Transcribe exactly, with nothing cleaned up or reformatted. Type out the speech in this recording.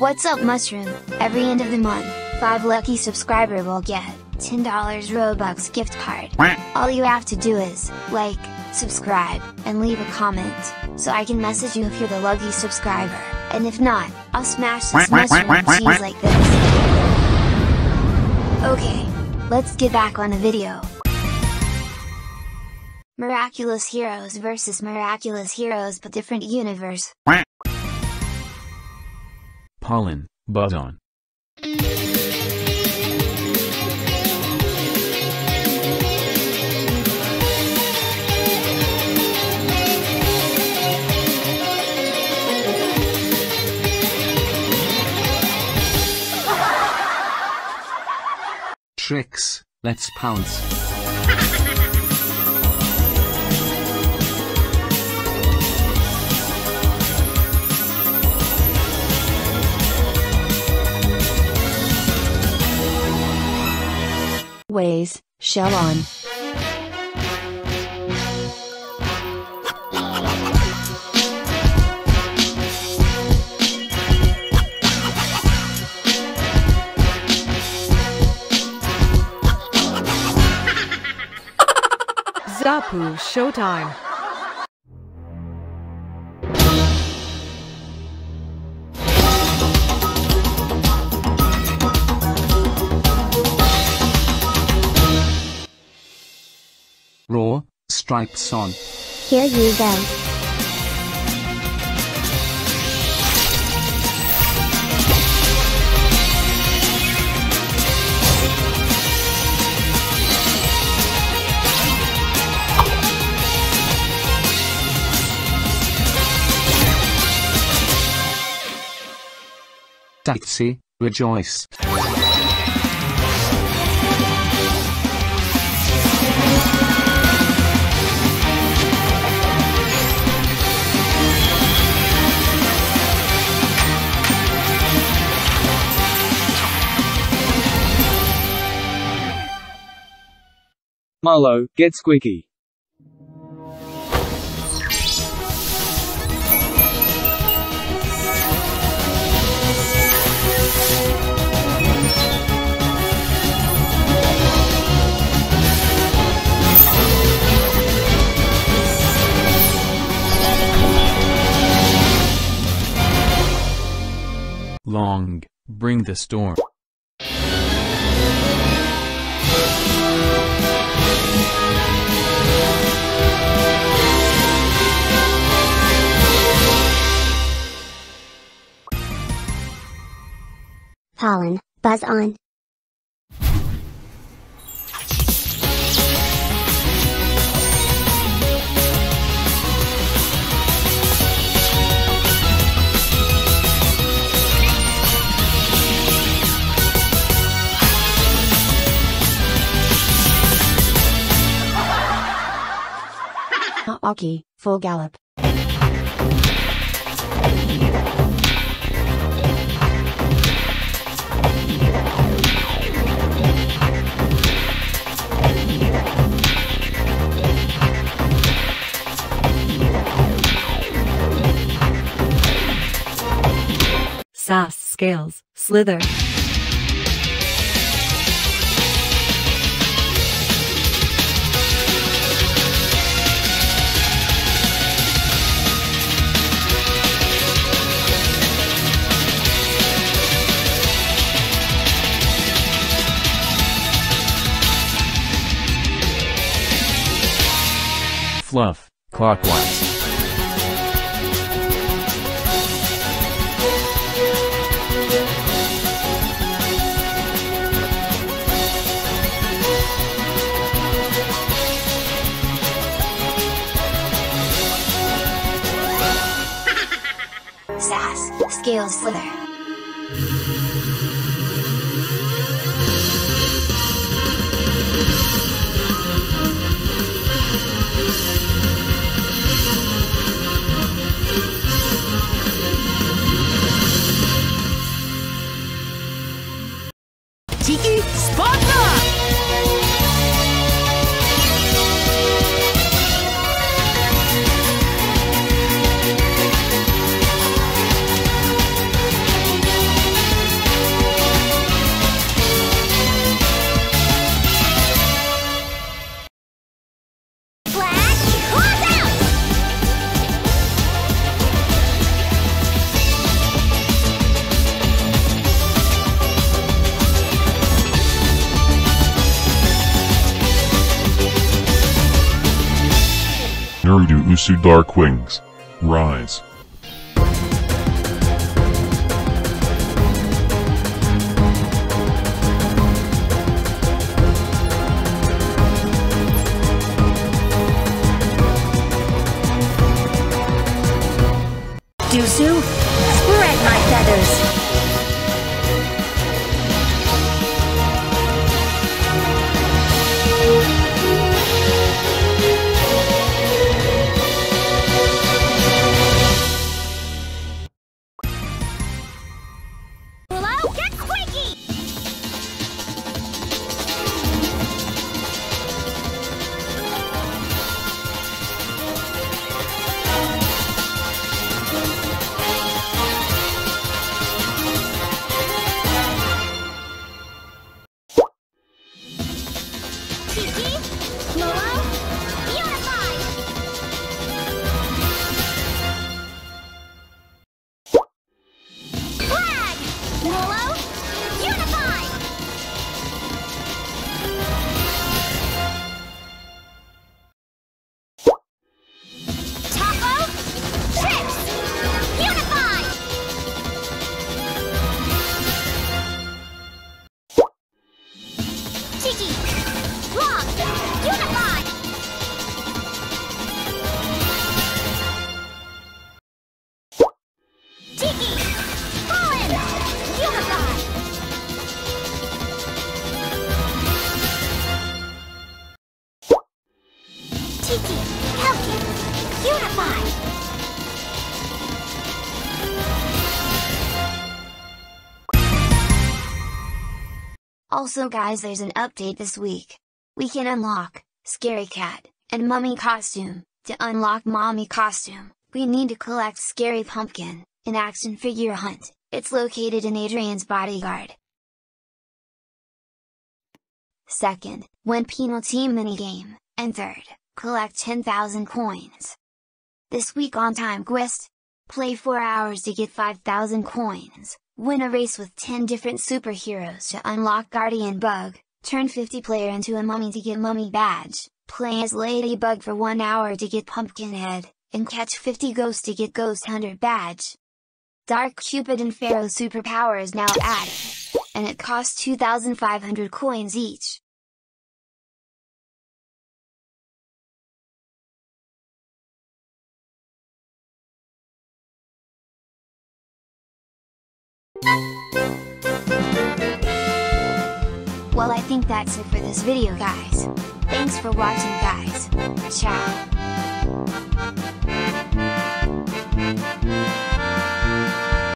What's up, Mushroom? Every end of the month, five lucky subscriber will get ten dollars Robux gift card. All you have to do is like, subscribe, and leave a comment, so I can message you if you're the lucky subscriber. And if not, I'll smash this mushroom cheese like this. Okay, let's get back on the video. Miraculous Heroes versus Miraculous Heroes, but different universe. Pollen, buzz on. Trixx, let's pounce. Wayzz, shell on. Xuppu, showtime. Raw, stripes on. Here you go. Daizzi, rejoice. Mullo, get squeaky. Long, bring the storm. Pollen, buzz on. Kaalki, full gallop. Sass, scales, slither. Fluff, clockwise. Sass, scales slither. Tikki, Sparta! Usu Dark Wings. Rise. Usu, spread my feathers. Mullo, get squeaky! Tikki, Kaalki, unify! Also guys, there's an update this week. We can unlock Scary Cat and Mummy Costume. To unlock Mommy Costume, we need to collect Scary Pumpkin, an action figure hunt. It's located in Adrian's Bodyguard. Second, win penalty minigame. And third, collect ten thousand coins. This week on Time Quest, play four hours to get five thousand coins, win a race with ten different superheroes to unlock Guardian Bug, turn fifty player into a mummy to get Mummy Badge, play as Ladybug for one hour to get Pumpkin Head, and catch fifty ghosts to get Ghost Hunter Badge. Dark Cupid and Pharaoh superpower is now added, and it costs two thousand five hundred coins each. Well, I think that's it for this video guys. Thanks for watching guys. Ciao.